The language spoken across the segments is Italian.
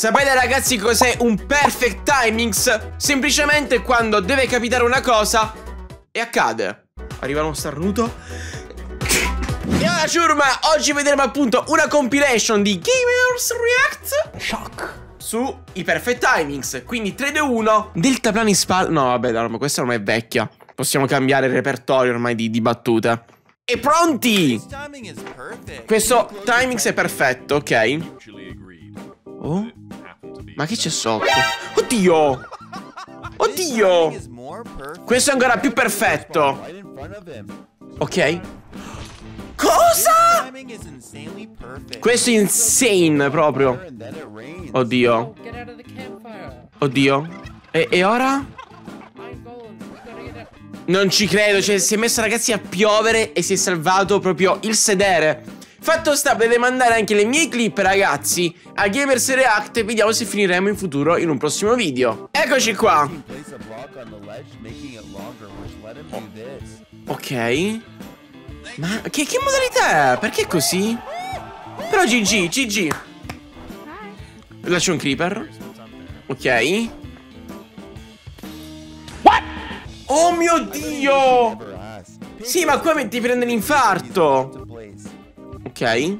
Sapete ragazzi cos'è un perfect timings? Semplicemente quando deve capitare una cosa e accade. Arriva uno starnuto. E allora ciurma, oggi vedremo appunto una compilation di Gamer's React Shock su i perfect timings. Quindi 3, 2, 1. Deltaplano in spalla. No vabbè, no, ma questa ormai è vecchia. Possiamo cambiare il repertorio ormai di battute. E pronti! Questo timings è perfetto, ok. Oh? Ma che c'è sotto? Oddio! Oddio! Questo è ancora più perfetto. Ok. Cosa? Questo è insane proprio. Oddio. Oddio. E ora? Non ci credo, cioè si è messo ragazzi a piovere e si è salvato proprio il sedere. Fatto sta, potete mandare anche le mie clip ragazzi a Gamer's React e vediamo se finiremo in futuro in un prossimo video. Eccoci qua. Ok. Ma che modalità è? Perché così? Però GG, GG. Lascio un creeper. Ok. What? Oh mio Dio. Sì, ma qua ti prende l'infarto. Ok.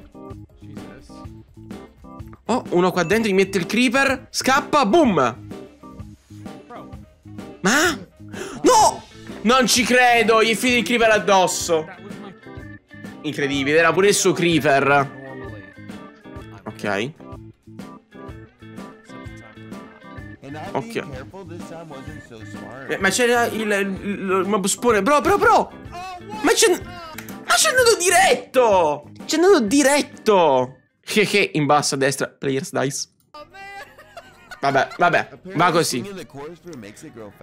Oh, uno qua dentro gli mette il creeper. Scappa, boom. Ma? No! Non ci credo, gli fili il creeper addosso. Incredibile, era pure il suo creeper. Ok. Ok. Ma c'era il mob spawn. Bro. Ma c'è andato diretto! C'è andato diretto! Che in basso a destra, players dice. Vabbè, va così.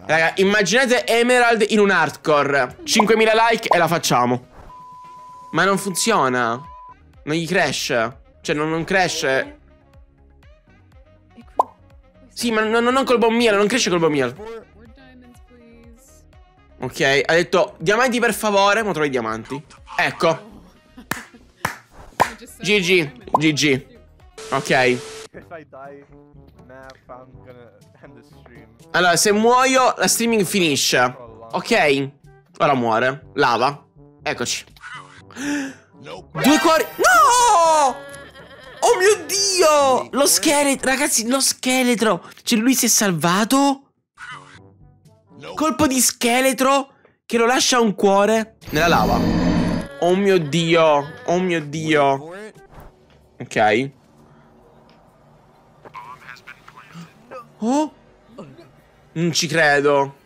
Raga, immaginate Emerald in un hardcore. 5000 like e la facciamo. Ma non funziona. Non gli crash. Cioè, non crash. Sì, ma non col bomb miel, non cresce col bomb miel. Ok, ha detto diamanti per favore, ma trovi i diamanti. Ecco. GG. Ok. Allora, se muoio, la streaming finisce. Ok. Ora muore. Lava. Eccoci. 2 cuori. No! Oh mio Dio! Lo scheletro. Ragazzi, lo scheletro. Cioè, lui si è salvato. Colpo di scheletro che lo lascia un cuore nella lava. Oh mio Dio. Oh mio Dio. Ok. Oh. Non ci credo.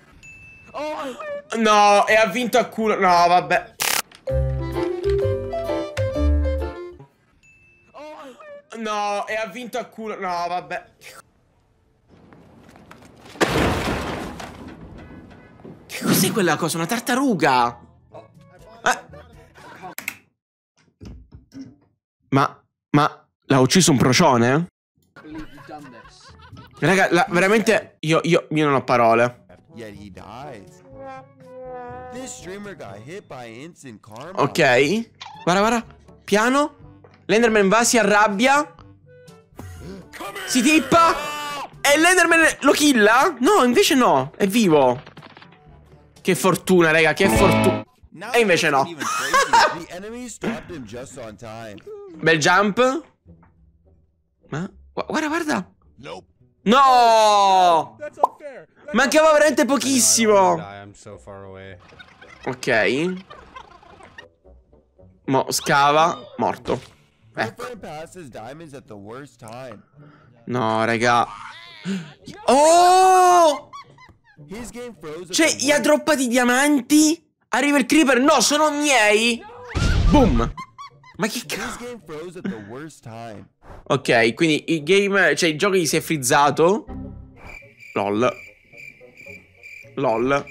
No, e ha vinto a culo. No, vabbè. No, e ha vinto a culo. No, vabbè. Che cos'è quella cosa? Una tartaruga! Ma l'ha ucciso un procione? Raga, veramente... Io non ho parole. Ok. Guarda. Piano. L'Enderman va, si arrabbia. Si tippa. E l'Enderman lo killa? No, invece no. È vivo. Che fortuna, raga, che fortuna. E invece no. Bel jump. Ma guarda. No! Mancava veramente pochissimo. Ok. Mo scava. Morto. Ecco. No, raga. Oh! Cioè, gli ha droppati i diamanti? Arriva il creeper, no, sono miei! Boom! Ma che cazzo? Ok, quindi il game, cioè il gioco gli si è frizzato. LOL.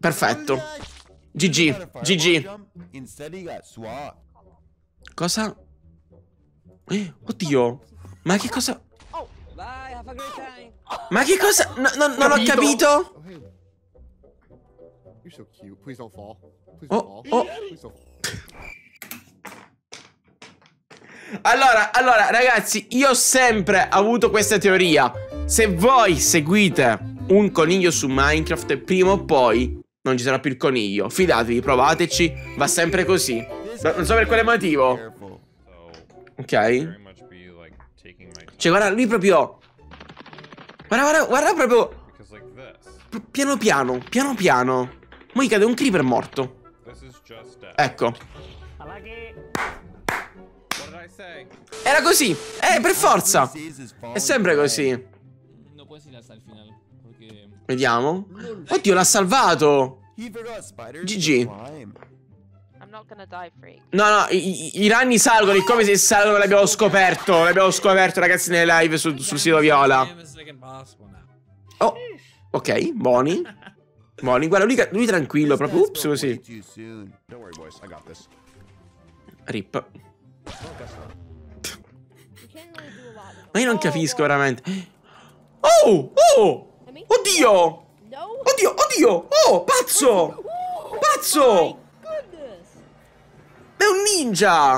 Perfetto. GG. Cosa? Oddio. Ma che cosa? Ma che cosa? Non ho capito. Oh. Allora, ragazzi, io ho sempre avuto questa teoria. Se voi seguite un coniglio su Minecraft, prima o poi non ci sarà più il coniglio. Fidatevi, provateci, va sempre così. Non so per quale motivo. Ok. Cioè, guarda, lui proprio... Guarda proprio... Piano piano. Mo' gli cade un creeper morto. Ecco. Era così. Per forza. È sempre così. Vediamo. Oddio, l'ha salvato. GG. No, i ranni salgono. Il come se salgono l'abbiamo scoperto. L'abbiamo scoperto, ragazzi, nelle live sul sito Viola. Oh. Ok, buoni. Buoni, guarda, lui tranquillo, proprio. Ups, così. Rip. Ma io non capisco veramente. Oh! Oddio! Oh, pazzo! È un ninja!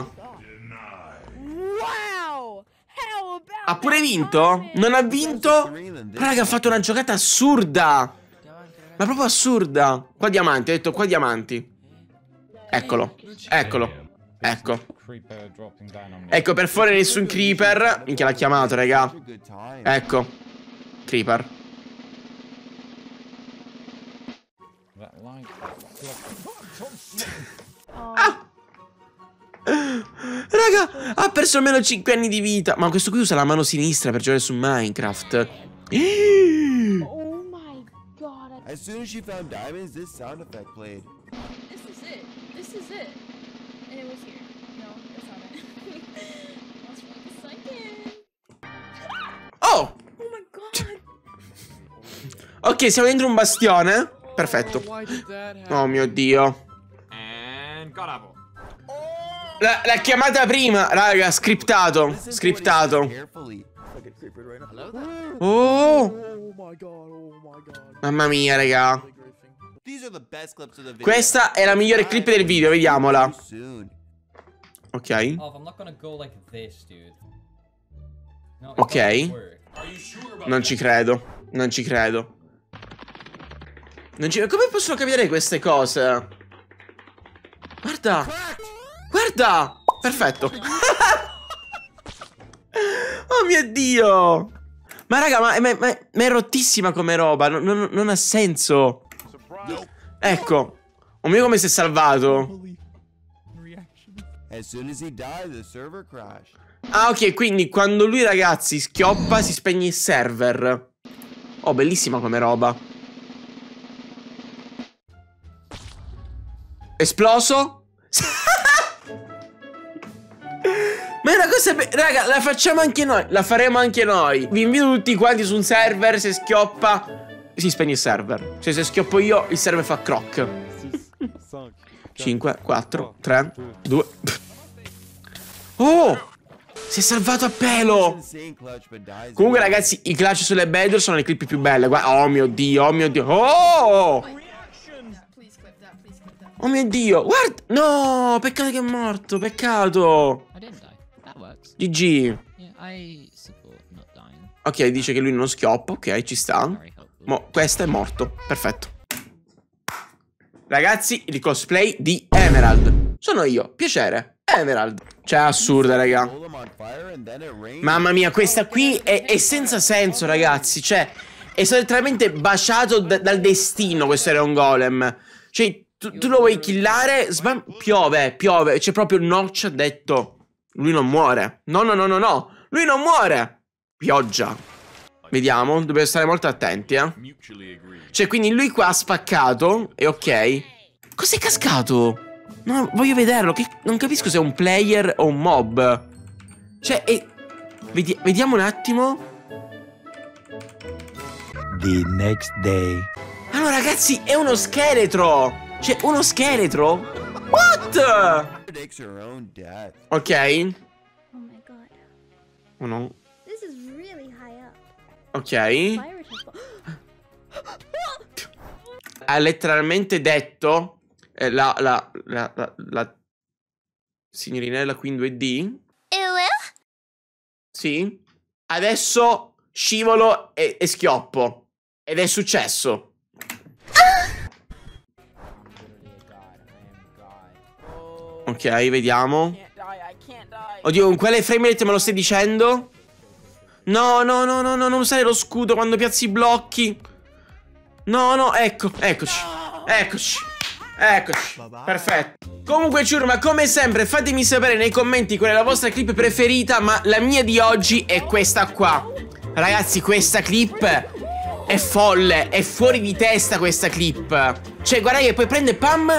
Ha pure vinto? Non ha vinto? Raga, ha fatto una giocata assurda. Ma proprio assurda. Qua diamanti, ho detto qua diamanti. Eccolo. Ecco, per fuori nessun creeper. Minchia, l'ha chiamato, raga. Ecco. Creeper. Ah! Raga, ha perso almeno 5 anni di vita. Ma questo qui usa la mano sinistra per giocare su Minecraft. Oh my god. As soon as she found diamonds, this sound effect played. This is it. And it was here. No, that's not it. That's really exciting. Oh my god. Ok, siamo dentro un bastione. Perfetto. Oh mio dio. L'ha chiamata prima, raga, scriptato. Oh! Mamma mia, raga. Questa è la migliore clip del video, vediamola. Ok. Ok. Non ci credo. Come possono cambiare queste cose? Guarda! Perfetto. Oh mio dio. Ma raga, ma è rottissima come roba. Non ha senso. Ecco. O mio come si è salvato. Ah ok, quindi quando lui, ragazzi, schioppa si spegne il server. Oh, bellissima come roba. Esploso. Ma è una cosa bella. Raga, la facciamo anche noi. La faremo anche noi. Vi invito tutti quanti su un server. Se schioppa si spegne il server. Cioè, se schioppo io il server fa croc. 5, 4, 3, 2. Oh, si è salvato a pelo. Comunque, ragazzi, i clutch sulle Bedrock sono le clip più belle. Oh mio dio. Oh, oh mio dio, guarda. No, peccato che è morto, peccato. GG. Ok, dice che lui non schioppa, ok, ci sta. Ma questo è morto, perfetto. Ragazzi, il cosplay di Emerald. Sono io, piacere, Emerald. Cioè, assurda, raga. Mamma mia, questa qui è senza senso, ragazzi. Cioè, è stato letteralmente baciato dal destino questo Iron Golem. Cioè, tu lo vuoi killare? Piove. C'è proprio Notch ha detto: lui non muore. No. Lui non muore. Pioggia. Vediamo. Dobbiamo stare molto attenti, eh. Cioè, quindi lui qua ha spaccato. E ok. Cos'è cascato? No, voglio vederlo. Non capisco se è un player o un mob. Cioè, vediamo un attimo. The next day. Allora, ragazzi, è uno scheletro. C'è uno scheletro? What? Ok. Oh no. Ok. Ha letteralmente detto la signorinella qui in 2D. Sì. Adesso scivolo e schioppo. Ed è successo. Ok, vediamo. Oddio, in quale frame rate me lo stai dicendo? No, no, no, no, no, non usare lo scudo quando piazzi i blocchi. No, no, ecco, eccoci. Eccoci. Eccoci. Perfetto. Comunque, ciurma, come sempre, fatemi sapere nei commenti qual è la vostra clip preferita, ma la mia di oggi è questa qua. Ragazzi, questa clip è folle, è fuori di testa questa clip. Cioè, guarda che poi prende pam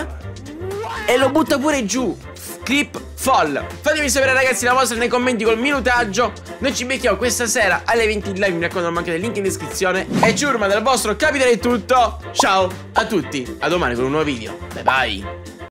e lo butta pure giù. Clip folle. Fatemi sapere, ragazzi, la vostra nei commenti col minutaggio. Noi ci becchiamo questa sera alle 20 di live. Mi raccomando, mancate il link in descrizione. E ciurma, dal vostro capitale è tutto. Ciao a tutti. A domani con un nuovo video. Bye bye.